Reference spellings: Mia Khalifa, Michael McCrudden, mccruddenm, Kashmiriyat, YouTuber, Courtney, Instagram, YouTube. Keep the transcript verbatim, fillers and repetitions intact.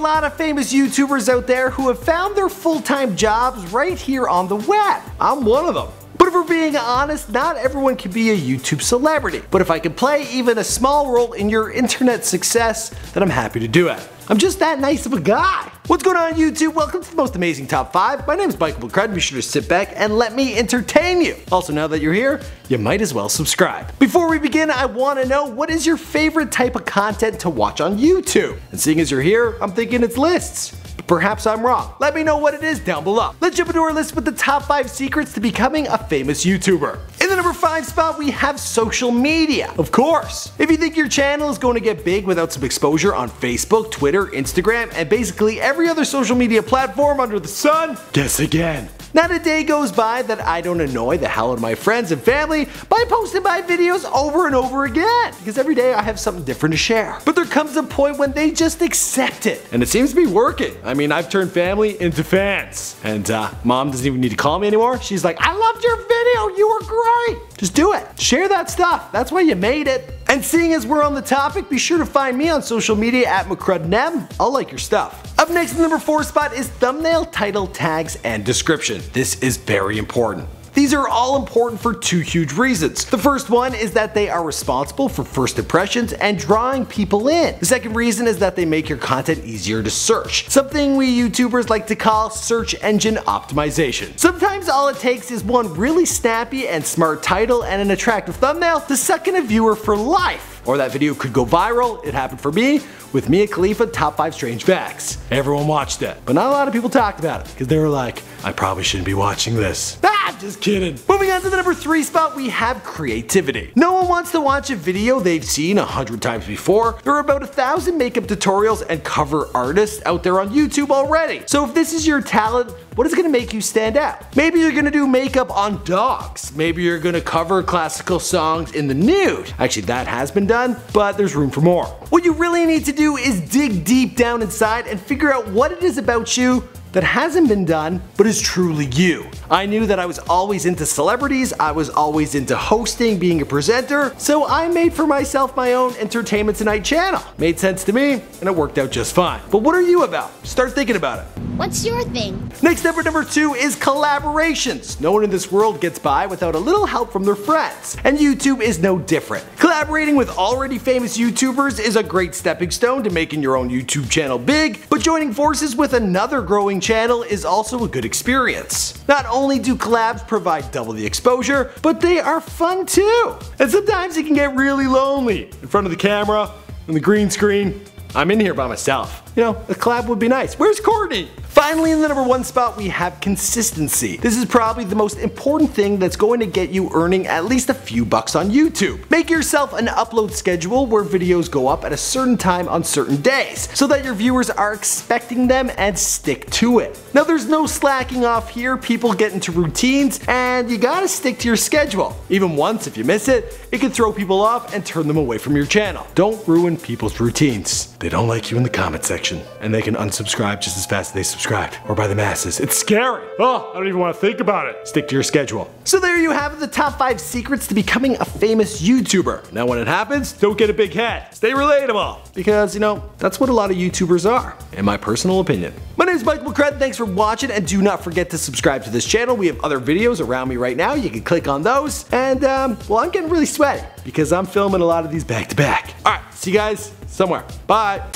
lot of famous YouTubers out there who have found their full-time jobs right here on the web. I'm one of them. But if we're being honest, not everyone can be a YouTube celebrity. But if I can play even a small role in your internet success, then I'm happy to do it. I'm just that nice of a guy. What's going on YouTube? Welcome to the most amazing top five. My name is Michael McCrudden. Be sure to sit back and let me entertain you. Also, now that you're here, you might as well subscribe. Before we begin, I want to know, what is your favorite type of content to watch on YouTube? And seeing as you're here, I'm thinking it's lists. But perhaps I'm wrong. Let me know what it is down below. Let's jump into our list with the top five secrets to becoming a famous YouTuber. In the number five spot, we have social media. Of course. If you think your channel is going to get big without some exposure on Facebook, Twitter, Instagram, and basically every other social media platform under the sun, guess again. Not a day goes by that I don't annoy the hell out of my friends and family by posting my videos over and over again, because every day I have something different to share. But there comes a point when they just accept it, and it seems to be working. I mean, I've turned family into fans, and uh, mom doesn't even need to call me anymore. She's like, I loved your video, you were great. Just do it, share that stuff, that's why you made it. And seeing as we're on the topic, be sure to find me on social media at McCruddenM. I'll like your stuff. Up next in the number four spot is thumbnail, title, tags, and description. This is very important. These are all important for two huge reasons. The first one is that they are responsible for first impressions and drawing people in. The second reason is that they make your content easier to search, something we YouTubers like to call search engine optimization. Sometimes all it takes is one really snappy and smart title and an attractive thumbnail to suck in a viewer for life. Or that video could go viral. It happened for me with Mia Khalifa, top five strange facts. Everyone watched it, but not a lot of people talked about it because they were like, I probably shouldn't be watching this. Ah, just kidding. Moving on to the number three spot, we have creativity. No one wants to watch a video they've seen a hundred times before. There are about a thousand makeup tutorials and cover artists out there on YouTube already. So if this is your talent, what is gonna make you stand out? Maybe you're gonna do makeup on dogs. Maybe you're gonna cover classical songs in the nude. Actually, that has been done, but there's room for more. What you really need to do is dig deep down inside and figure out what it is about you that hasn't been done, but is truly you. I knew that I was always into celebrities, I was always into hosting, being a presenter, so I made for myself my own Entertainment Tonight channel. Made sense to me, and it worked out just fine. But what are you about? Start thinking about it. What's your thing? Next up at number two is collaborations. No one in this world gets by without a little help from their friends, and YouTube is no different. Collaborating with already famous YouTubers is a great stepping stone to making your own YouTube channel big, but joining forces with another growing channel is also a good experience. Not only do collabs provide double the exposure, but they are fun too. And sometimes it can get really lonely in front of the camera and the green screen. I'm in here by myself. You know, a collab would be nice. Where's Courtney? Finally, in the number one spot, we have consistency. This is probably the most important thing that's going to get you earning at least a few bucks on YouTube. Make yourself an upload schedule where videos go up at a certain time on certain days, so that your viewers are expecting them and stick to it. Now, there's no slacking off here. People get into routines, and you gotta stick to your schedule. Even once, if you miss it, it can throw people off and turn them away from your channel. Don't ruin people's routines. They don't like you in the comment section, and they can unsubscribe just as fast as they subscribe, or by the masses. It's scary. Oh, I don't even want to think about it. Stick to your schedule. So there you have it, the top five secrets to becoming a famous YouTuber. Now when it happens, don't get a big head. Stay relatable. Because, you know, that's what a lot of YouTubers are, in my personal opinion. My name is Michael McCrudden. Thanks for watching, and do not forget to subscribe to this channel. We have other videos around me right now. You can click on those, and, um, well, I'm getting really sweaty because I'm filming a lot of these back to back. All right, see you guys somewhere. Bye.